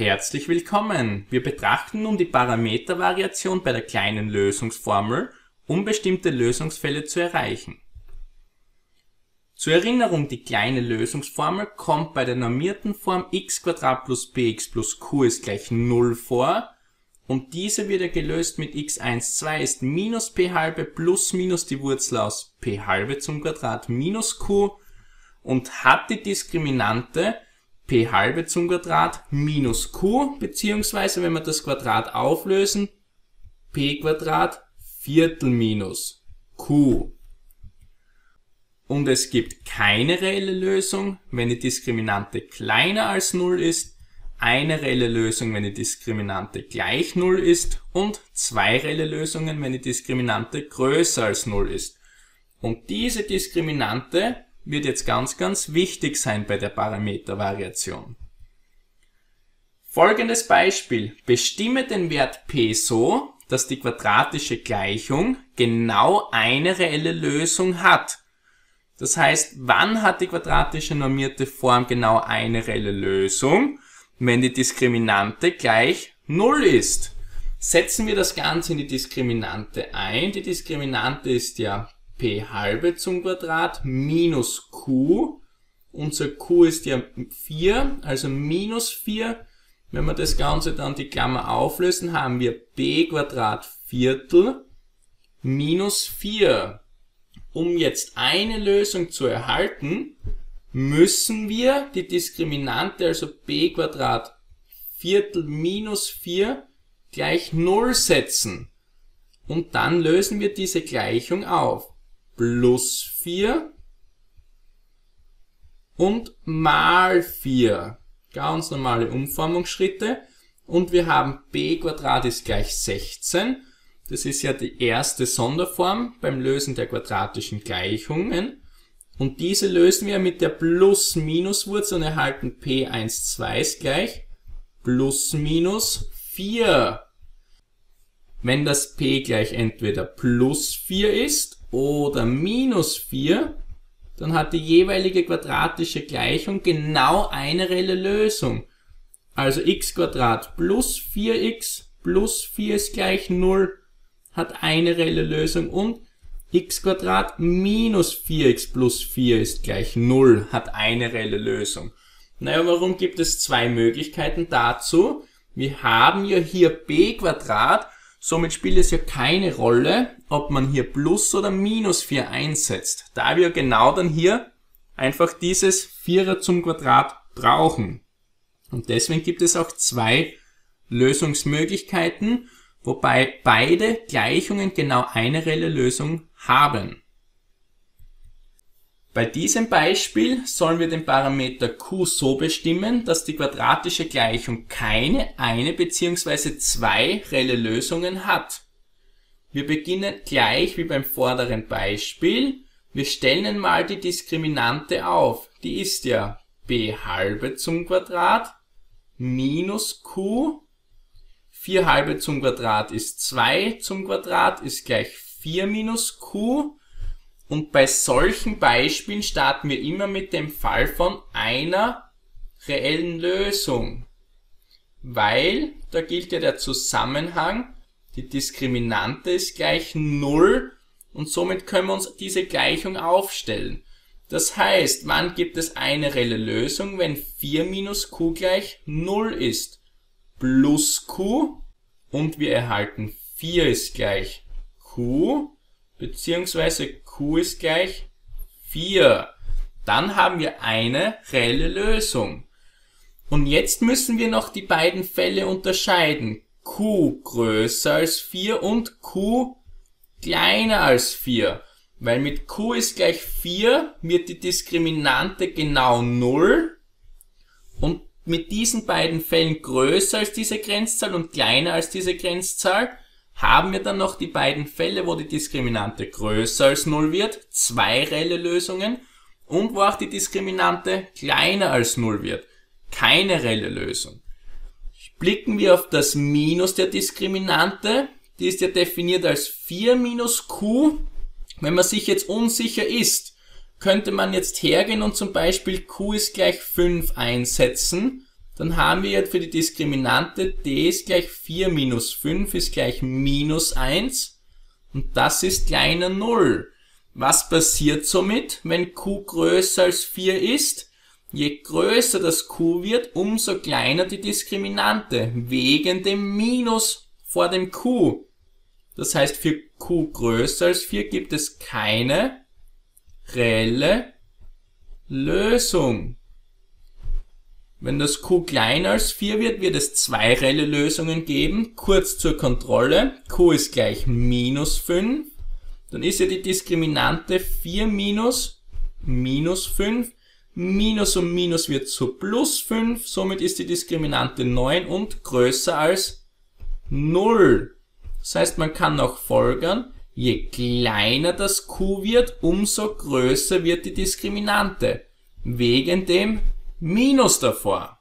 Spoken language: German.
Herzlich willkommen! Wir betrachten nun die Parametervariation bei der kleinen Lösungsformel, um bestimmte Lösungsfälle zu erreichen. Zur Erinnerung, die kleine Lösungsformel kommt bei der normierten Form x² plus bx plus q ist gleich 0 vor und diese wird ja gelöst mit x1,2 ist minus p halbe plus minus die Wurzel aus p halbe zum Quadrat minus q und hat die Diskriminante p halbe zum Quadrat minus q, beziehungsweise wenn wir das Quadrat auflösen, p Quadrat Viertel minus q. Und es gibt keine reelle Lösung, wenn die Diskriminante kleiner als 0 ist, eine reelle Lösung, wenn die Diskriminante gleich 0 ist und zwei reelle Lösungen, wenn die Diskriminante größer als 0 ist. Und diese Diskriminante wird jetzt ganz wichtig sein bei der Parametervariation. Folgendes Beispiel. Bestimme den Wert p so, dass die quadratische Gleichung genau eine reelle Lösung hat. Das heißt, wann hat die quadratische normierte Form genau eine reelle Lösung? Wenn die Diskriminante gleich 0 ist. Setzen wir das Ganze in die Diskriminante ein. Die Diskriminante ist ja p halbe zum Quadrat minus q. Unser q ist ja 4, also minus 4. Wenn wir das Ganze dann die Klammer auflösen, haben wir b Quadrat Viertel minus 4. Um jetzt eine Lösung zu erhalten, müssen wir die Diskriminante, also b Quadrat Viertel minus 4, gleich 0 setzen. Und dann lösen wir diese Gleichung auf. Plus 4 und mal 4. Ganz normale Umformungsschritte. Und wir haben b Quadrat ist gleich 16. Das ist ja die erste Sonderform beim Lösen der quadratischen Gleichungen. Und diese lösen wir mit der Plus-Minus-Wurzel und erhalten p1,2 ist gleich plus minus 4. Wenn das p gleich entweder plus 4 ist oder minus 4, dann hat die jeweilige quadratische Gleichung genau eine reelle Lösung. Also x² plus 4x plus 4 ist gleich 0 hat eine reelle Lösung und x² minus 4x plus 4 ist gleich 0 hat eine reelle Lösung. Naja, warum gibt es zwei Möglichkeiten dazu? Wir haben ja hier b², somit spielt es ja keine Rolle, ob man hier plus oder minus 4 einsetzt, da wir genau dann hier einfach dieses 4er zum Quadrat brauchen. Und deswegen gibt es auch zwei Lösungsmöglichkeiten, wobei beide Gleichungen genau eine reelle Lösung haben. Bei diesem Beispiel sollen wir den Parameter q so bestimmen, dass die quadratische Gleichung keine, eine bzw. zwei reelle Lösungen hat. Wir beginnen gleich wie beim vorderen Beispiel. Wir stellen mal die Diskriminante auf. Die ist ja b halbe zum Quadrat minus q. 4 halbe zum Quadrat ist 2 zum Quadrat ist gleich 4 minus q. Und bei solchen Beispielen starten wir immer mit dem Fall von einer reellen Lösung. Weil, da gilt ja der Zusammenhang, die Diskriminante ist gleich 0 und somit können wir uns diese Gleichung aufstellen. Das heißt, wann gibt es eine reelle Lösung, wenn 4 minus q gleich 0 ist? Plus q und wir erhalten 4 ist gleich q beziehungsweise q ist gleich 4. Dann haben wir eine reelle Lösung. Und jetzt müssen wir noch die beiden Fälle unterscheiden. q größer als 4 und q kleiner als 4. Weil mit q ist gleich 4 wird die Diskriminante genau 0. Und mit diesen beiden Fällen größer als diese Grenzzahl und kleiner als diese Grenzzahl haben wir dann noch die beiden Fälle, wo die Diskriminante größer als 0 wird, zwei reelle Lösungen, und wo auch die Diskriminante kleiner als 0 wird, keine reelle Lösung. Blicken wir auf das Minus der Diskriminante, die ist ja definiert als 4 minus q. Wenn man sich jetzt unsicher ist, könnte man jetzt hergehen und zum Beispiel q ist gleich 5 einsetzen, Dann haben wir jetzt für die Diskriminante d ist gleich 4 minus 5 ist gleich minus 1 und das ist kleiner 0. Was passiert somit, wenn q größer als 4 ist? Je größer das q wird, umso kleiner die Diskriminante, wegen dem Minus vor dem q. Das heißt, für q größer als 4 gibt es keine reelle Lösung. Wenn das q kleiner als 4 wird, wird es 2 reelle Lösungen geben. Kurz zur Kontrolle. Q ist gleich minus 5. Dann ist ja die Diskriminante 4 minus minus 5. Minus und minus wird zu plus 5. Somit ist die Diskriminante 9 und größer als 0. Das heißt, man kann auch folgern, je kleiner das q wird, umso größer wird die Diskriminante. Wegen dem Minus davor.